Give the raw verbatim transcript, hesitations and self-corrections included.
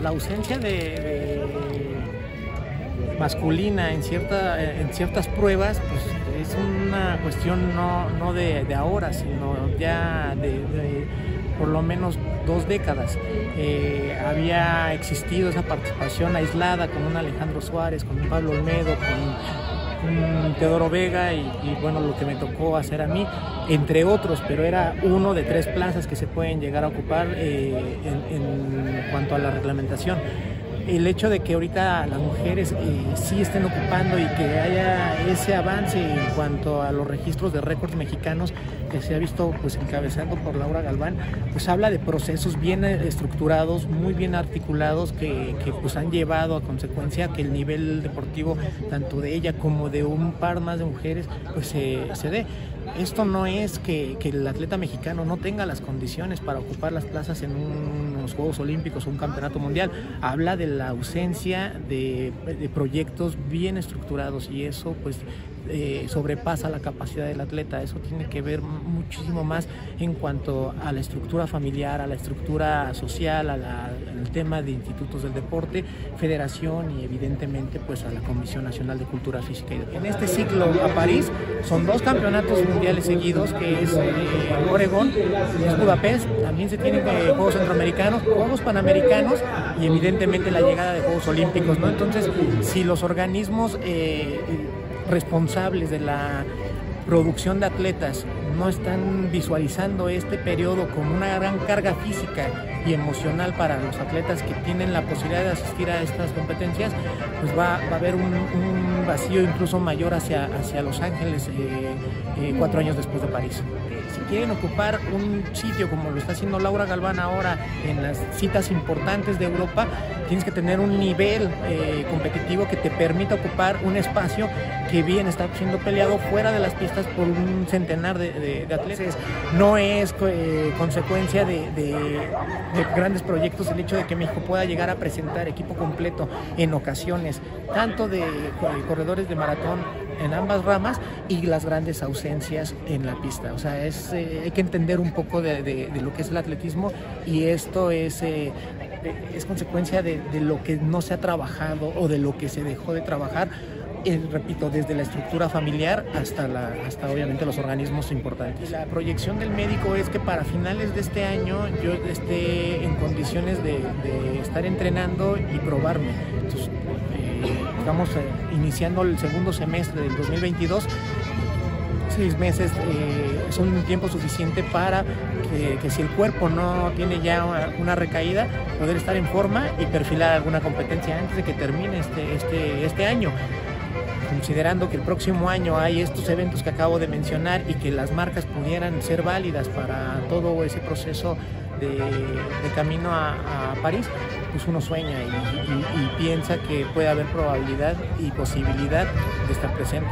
La ausencia de, de masculina en, cierta, en ciertas pruebas pues, es una cuestión no, no de, de ahora, sino ya de, de por lo menos dos décadas. Eh, había existido esa participación aislada con un Alejandro Suárez, con un Pablo Olmedo, con un Teodoro Vega y, y bueno, lo que me tocó hacer a mí, entre otros, pero era uno de tres plazas que se pueden llegar a ocupar eh, en, en cuanto a la reglamentación. El hecho de que ahorita las mujeres eh, sí estén ocupando y que haya ese avance en cuanto a los registros de récords mexicanos que se ha visto pues encabezando por Laura Galván, pues habla de procesos bien estructurados, muy bien articulados que, que pues han llevado a consecuencia que el nivel deportivo tanto de ella como de un par más de mujeres pues eh, se dé. Esto no es que, que el atleta mexicano no tenga las condiciones para ocupar las plazas en un, unos Juegos Olímpicos o un campeonato mundial, habla de la ausencia de, de proyectos bien estructurados y eso pues eh, sobrepasa la capacidad del atleta. Eso tiene que ver muchísimo más en cuanto a la estructura familiar, a la estructura social, a la, al tema de institutos del deporte, federación y evidentemente pues a la Comisión Nacional de Cultura Física y Deporte. En este ciclo a París son dos campeonatos mundiales seguidos, que es eh, Oregón, es Budapest, también se tienen eh, Juegos Centroamericanos, Juegos Panamericanos y evidentemente la llegada de Juegos Olímpicos, ¿no? Entonces, si los organismos eh, responsables de la producción de atletas no están visualizando este periodo como una gran carga física y emocional para los atletas que tienen la posibilidad de asistir a estas competencias, pues va, va a haber un, un vacío incluso mayor hacia, hacia Los Ángeles eh, eh, cuatro años después de París. Si quieren ocupar un sitio como lo está haciendo Laura Galván ahora en las citas importantes de Europa, tienes que tener un nivel eh, competitivo que te permita ocupar un espacio que bien está siendo peleado fuera de las pistas por un centenar de, de, de atletas. No es eh, consecuencia de, de, de grandes proyectos el hecho de que México pueda llegar a presentar equipo completo en ocasiones, tanto de, de corredores de maratón en ambas ramas y las grandes ausencias en la pista. O sea, es, eh, hay que entender un poco de, de, de lo que es el atletismo y esto es... Eh, es consecuencia de, de lo que no se ha trabajado o de lo que se dejó de trabajar, eh, repito, desde la estructura familiar hasta, la, hasta obviamente los organismos importantes. La proyección del médico es que para finales de este año yo esté en condiciones de, de estar entrenando y probarme. Entonces, eh, estamos eh, iniciando el segundo semestre del dos mil veintidós. Seis meses eh, son un tiempo suficiente para que, que si el cuerpo no tiene ya una, una recaída, poder estar en forma y perfilar alguna competencia antes de que termine este, este, este año. Considerando que el próximo año hay estos eventos que acabo de mencionar y que las marcas pudieran ser válidas para todo ese proceso de, de camino a, a París, pues uno sueña y, y, y piensa que puede haber probabilidad y posibilidad de estar presente.